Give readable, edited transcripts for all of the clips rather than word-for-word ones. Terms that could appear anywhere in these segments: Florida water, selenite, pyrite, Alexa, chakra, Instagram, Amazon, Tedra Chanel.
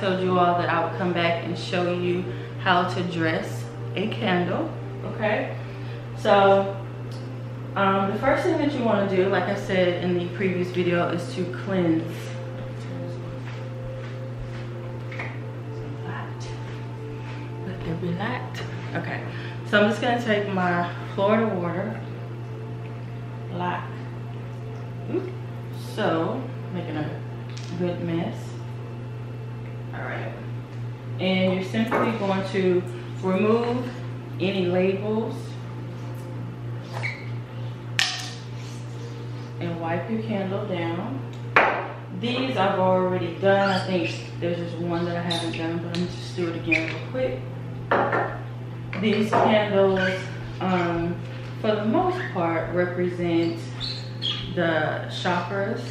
told you all that I would come back and show you how to dress a candle, okay? So the first thing that you want to do, like I said in the previous video, is to cleanse. Let there be light. Okay, so I'm just going to take my Florida water, like so, making a good mess. All right, and you're simply going to remove any labels and wipe your candle down. These I've already done. I think there's just one that I haven't done, but I'm just do it again real quick. These candles, for the most part, represent the chakras.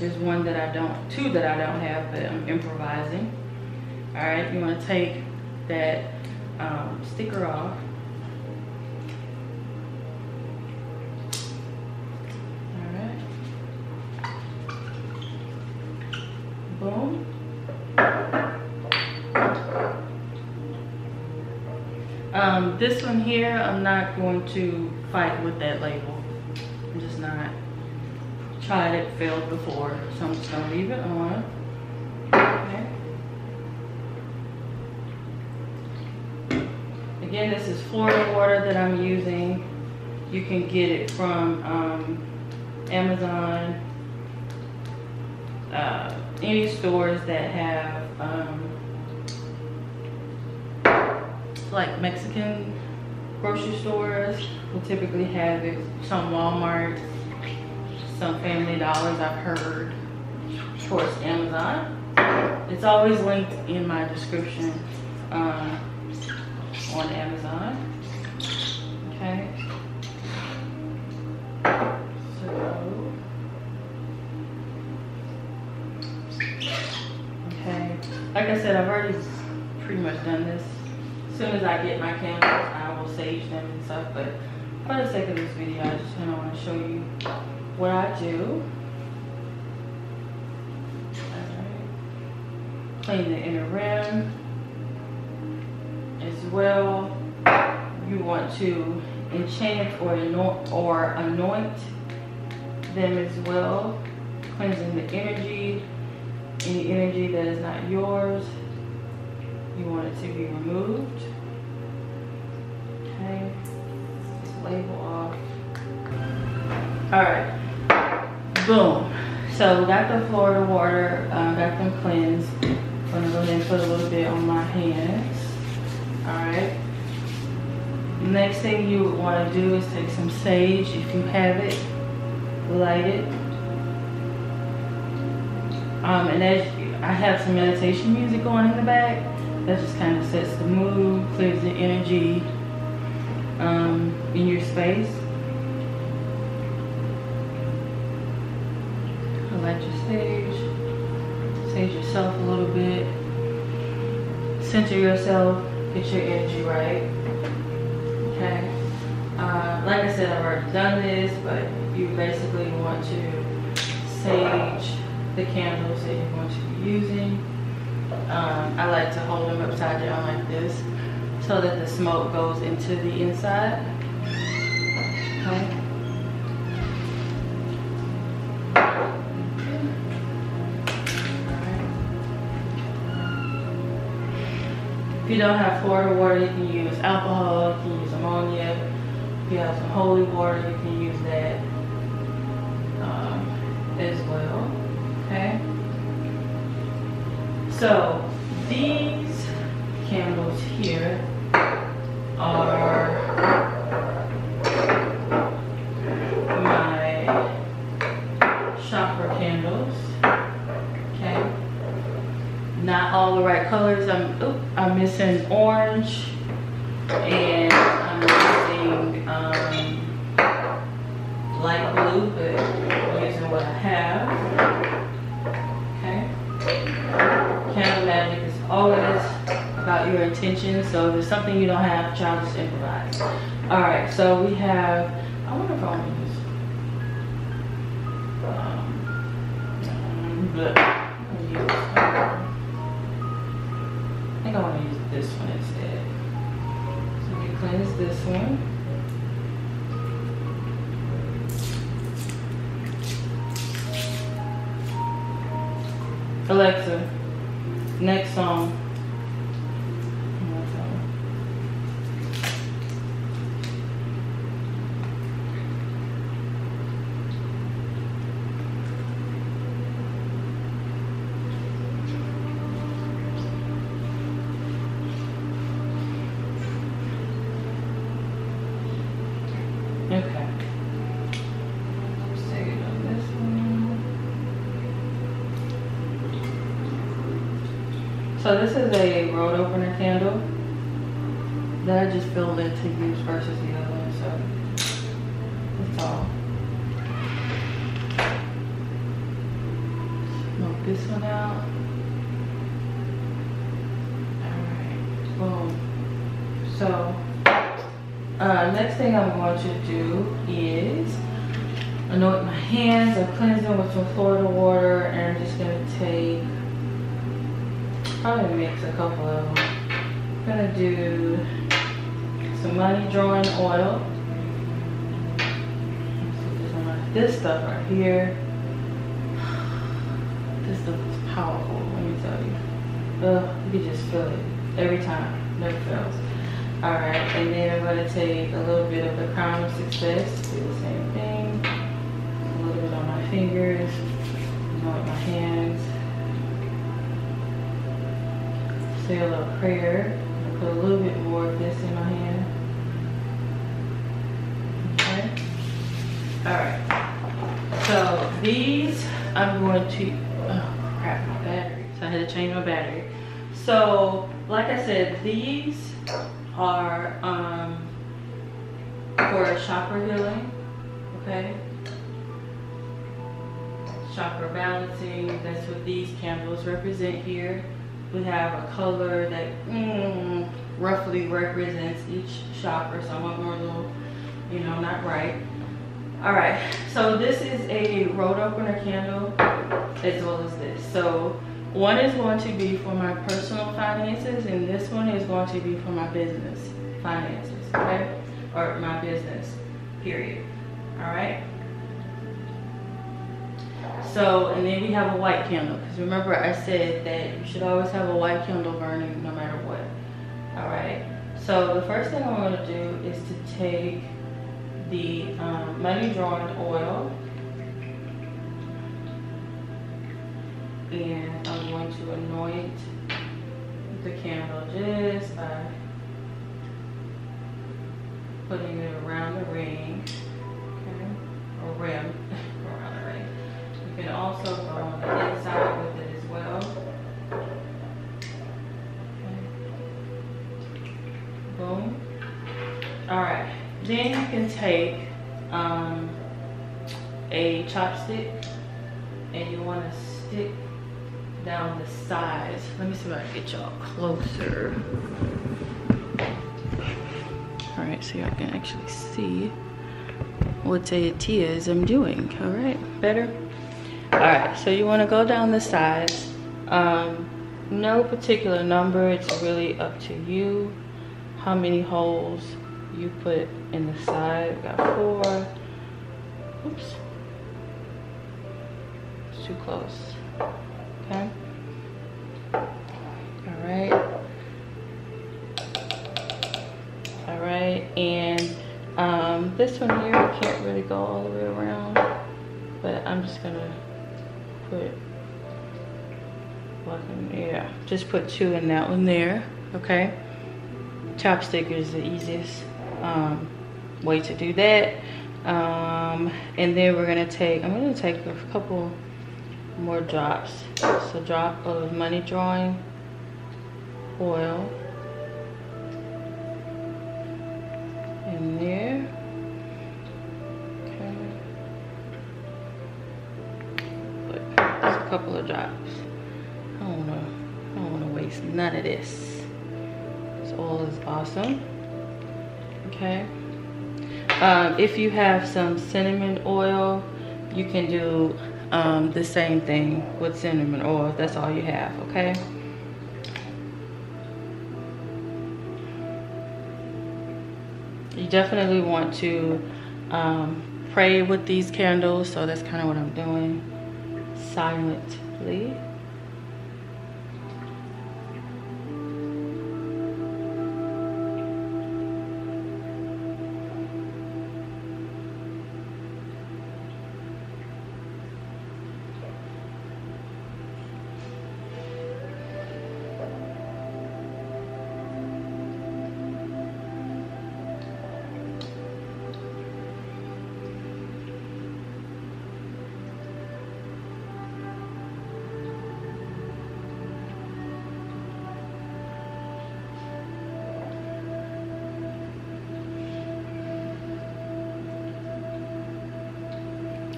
There's one that I don't, two that I don't have, but I'm improvising. All right, you want to take that sticker off. Boom. This one here, I'm not going to fight with that label. I'm just not. Tried it, failed before, so I'm just gonna leave it on. Okay. Again, this is Florida water that I'm using. You can get it from Amazon. Any stores that have like Mexican grocery stores will typically have it. Some Walmart, some Family Dollars, I've heard. Of course, Amazon. It's always linked in my description on Amazon. Okay. Like I said, I've already pretty much done this. As soon as I get my candles, I will sage them and stuff, but for the sake of this video, I just kind of want to show you what I do. All right. Clean the inner rim as well. You want to enchant or anoint them as well, cleansing the energy. Any energy that is not yours, you want it to be removed. Okay, label off. All right, boom. So got the Florida water, got them cleansed. I'm gonna go ahead and put a little bit on my hands. All right. Next thing you would want to do is take some sage, if you have it, light it. And as I have some meditation music on in the back, that just kind of sets the mood, clears the energy in your space. Light your sage, sage yourself a little bit, center yourself, get your energy right. Okay. Like I said, I've already done this, but you basically want to sage the candles that you're going to be using. I like to hold them upside down like this so that the smoke goes into the inside. Okay. If you don't have Florida water, you can use alcohol, you can use ammonia. If you have some holy water, you can use that as well. Okay, so these candles here are my chakra candles. Okay, not all the right colors. I'm missing orange, and I'm missing light blue, but I'm using what I have. Candle magic is always about your intention, so if there's something you don't have, try to just improvise. All right, so we have, I wonder if I want to use think I want to use this one instead. So we cleanse this one. Alexa, next song. So this is a road opener candle that I just feel led to use versus the other one, so that's all. Smoke this one out. Alright, boom. So next thing I'm going to do is anoint my hands. I'm cleansing with some Florida water, and I'm just going to take probably mix a couple of them. I'm gonna do some money drawing oil. This stuff right here, this stuff is powerful, let me tell you. You can just feel it every time, no fails. All right, and then I'm gonna take a little bit of the Crown of Success, do the same thing. A little bit on my fingers, anoint my hands. Say a little prayer. I'll put a little bit more of this in my hand. Okay. Alright. So these I'm going to, oh crap, my battery. So I had to change my battery. So like I said, these are for chakra healing. Okay. Chakra balancing. That's what these candles represent here. We have a color that roughly represents each chakra, so I went more a little, you know, not right. All right, so this is a road opener candle as well as this. So one is going to be for my personal finances, and this one is going to be for my business finances, okay? Or my business, period, all right? So, and then we have a white candle, because remember I said that you should always have a white candle burning no matter what. All right, so the first thing I want to do is to take the money drawing oil, and I'm going to anoint the candle just by putting it around the ring, okay, or rim. You can also go on the inside with it as well. Okay. Boom. All right. Then you can take a chopstick, and you want to stick down the sides. Let me see if I can get y'all closer. All right, so y'all can actually see what it is I'm doing. All right, better? Alright, so you want to go down the sides. No particular number, it's really up to you how many holes you put in the side. We got 4. Oops. It's too close. Okay. Alright. Alright, and this one here, I can't really go all the way around, but I'm just going to just put 2 in that one there. Okay, chopstick is the easiest way to do that. And then we're gonna take, I'm gonna take a couple more drops. So drop of money drawing oil in there. Couple of drops. I don't wanna waste none of this. This oil is awesome. Okay. If you have some cinnamon oil, you can do the same thing with cinnamon oil. That's all you have. Okay. You definitely want to pray with these candles, so that's kind of what I'm doing silently.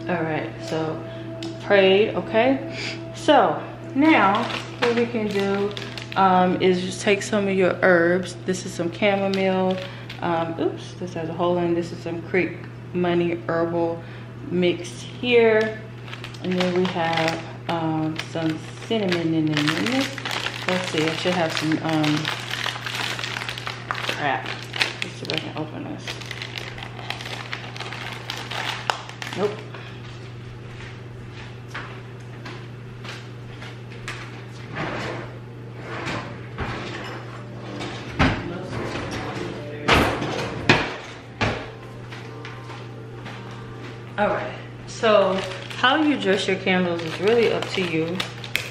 All right, so prayed, okay? So now what we can do is just take some of your herbs. This is some chamomile, oops, this has a hole in. This is some Creek Money herbal mix here. And then we have some cinnamon in this. Let's see, I should have some crap. Let's see if I can open this. Nope. How you dress your candles is really up to you.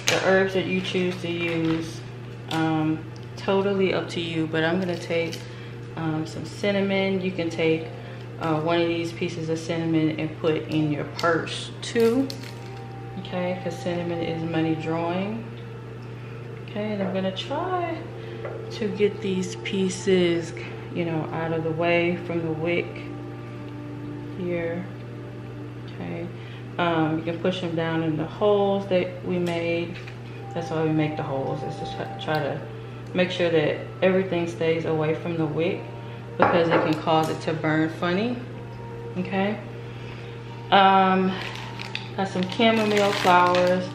The herbs that you choose to use, totally up to you. But I'm gonna take some cinnamon. You can take one of these pieces of cinnamon and put in your purse too, okay? Because cinnamon is money drawing. Okay, and I'm gonna try to get these pieces, you know, out of the way from the wick here, okay? You can push them down in the holes that we made. That's why we make the holes, is to try to make sure that everything stays away from the wick, because it can cause it to burn funny, okay? Got some chamomile flowers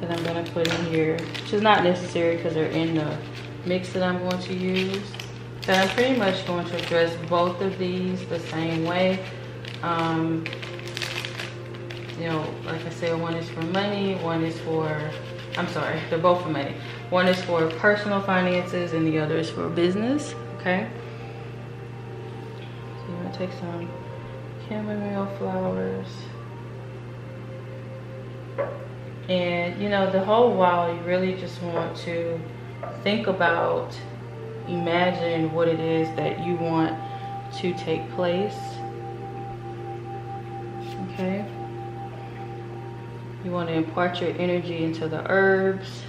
that I'm gonna put in here, which is not necessary because they're in the mix that I'm going to use. So I'm pretty much going to address both of these the same way. You know, like I said, one is for money, one is for, I'm sorry, they're both for money. One is for personal finances and the other is for business, okay? So I'm gonna take some chamomile flowers. And you know, the whole while you really just want to think about, imagine what it is that you want to take place, okay? You want to impart your energy into the herbs.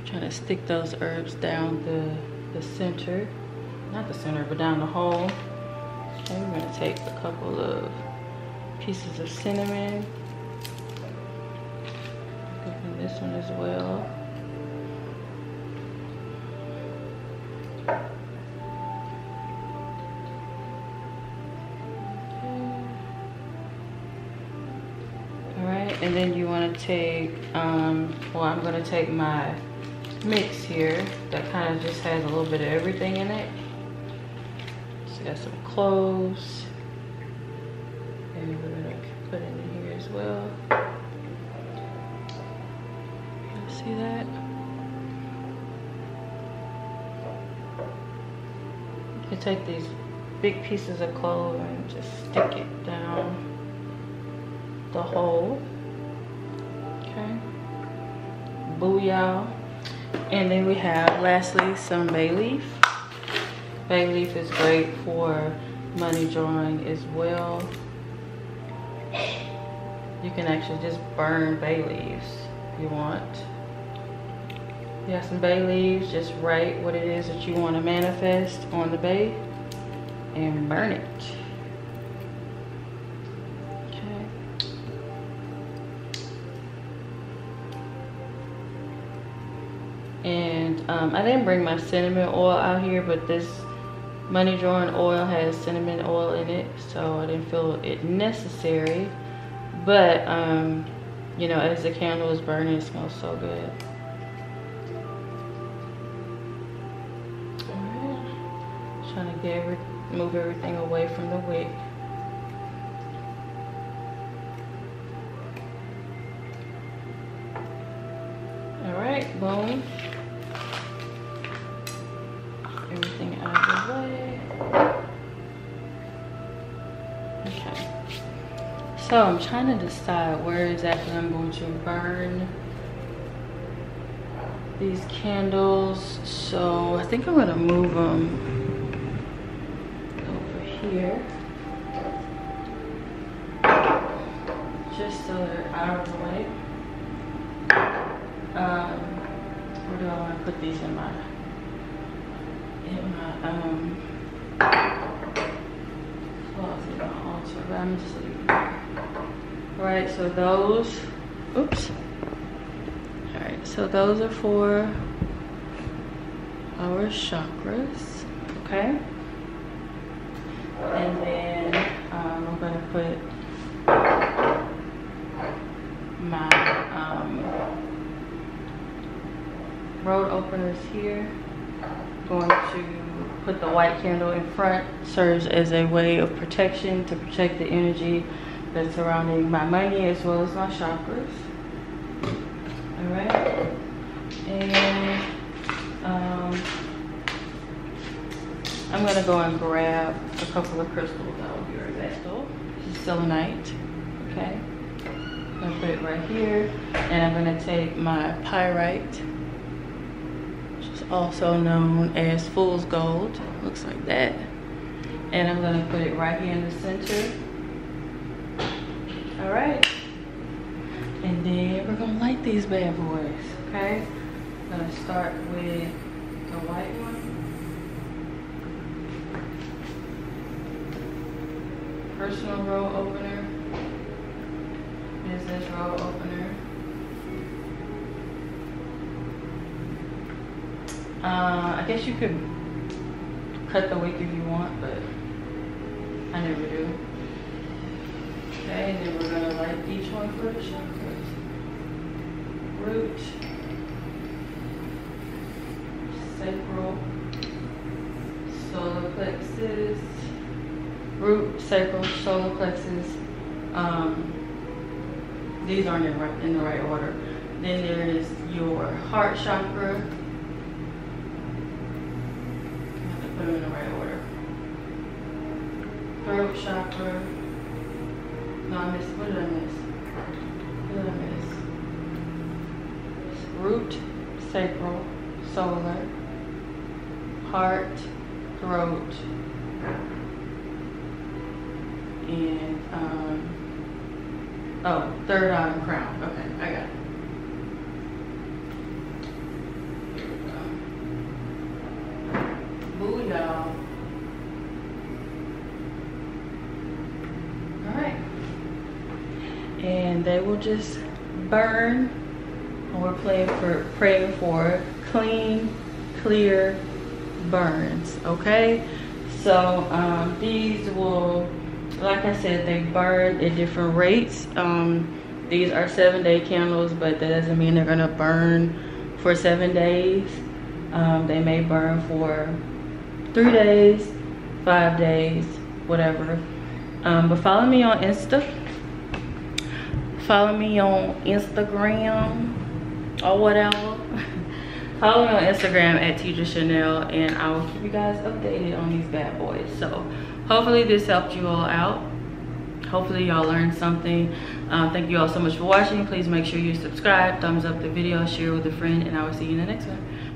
I'm trying to stick those herbs down the center. Not the center, but down the hole. Okay, we're going to take a couple of pieces of cinnamon. And this one as well. And then you want to take, well, I'm going to take my mix here that kind of just has a little bit of everything in it. So got some cloves, and we're going to put in here as well. You see that? You can take these big pieces of clove and just stick it down the hole. Okay. Booyah. And then we have, lastly, some bay leaf. Bay leaf is great for money drawing as well. You can actually just burn bay leaves if you want. You have some bay leaves, just write what it is that you want to manifest on the bay and burn it. And I didn't bring my cinnamon oil out here, but this money drawing oil has cinnamon oil in it, so I didn't feel it necessary. But you know, as the candle is burning, it smells so good. All right, trying to get move everything away from the wick. All right, boom. Everything out of the way. Okay. So I'm trying to decide where exactly I'm going to burn these candles. So I think I'm gonna move them over here, just so they're out of the way. Where do I want to put these in my closet or altar? But I'm just leaving them. All right, so those. Oops. All right, so those are for our chakras, okay? And then I'm gonna put my road openers here. I'm going to put the white candle in front. Serves as a way of protection to protect the energy that's surrounding my money as well as my chakras. All right, and I'm gonna go and grab a couple of crystals out of your vessel. This is selenite, okay? I'm gonna put it right here, and I'm gonna take my pyrite, which is also known as fool's gold, looks like that. And I'm gonna put it right here in the center. All right. And then we're gonna light these bad boys, okay? I'm gonna start with the white one. Personal roll opener. Business roll opener. I guess you could cut the wick if you want, but I never do. Okay, and then we're gonna light each one for the chakras. Root, sacral, solar plexus, root, sacral, solar plexus. These aren't in the right order. Then there is your heart chakra. I have to put them in the right order. Throat chakra. No, I missed. What did I miss? What did I miss? It's root, sacral, solar, heart, throat, and oh, third eye and crown. Okay, I got it. Boo, y'all. And they will just burn. And we're praying for clean, clear burns, okay? So these will, like I said, they burn at different rates. These are 7-day candles, but that doesn't mean they're gonna burn for 7 days. They may burn for 3 days, 5 days, whatever. But follow me on Insta. Follow me on Instagram or whatever. Follow me on Instagram at Tedra Chanel, and I will keep you guys updated on these bad boys. So hopefully this helped you all out. Hopefully y'all learned something. Thank you all so much for watching. Please make sure you subscribe, thumbs up the video, share with a friend, and I will see you in the next one.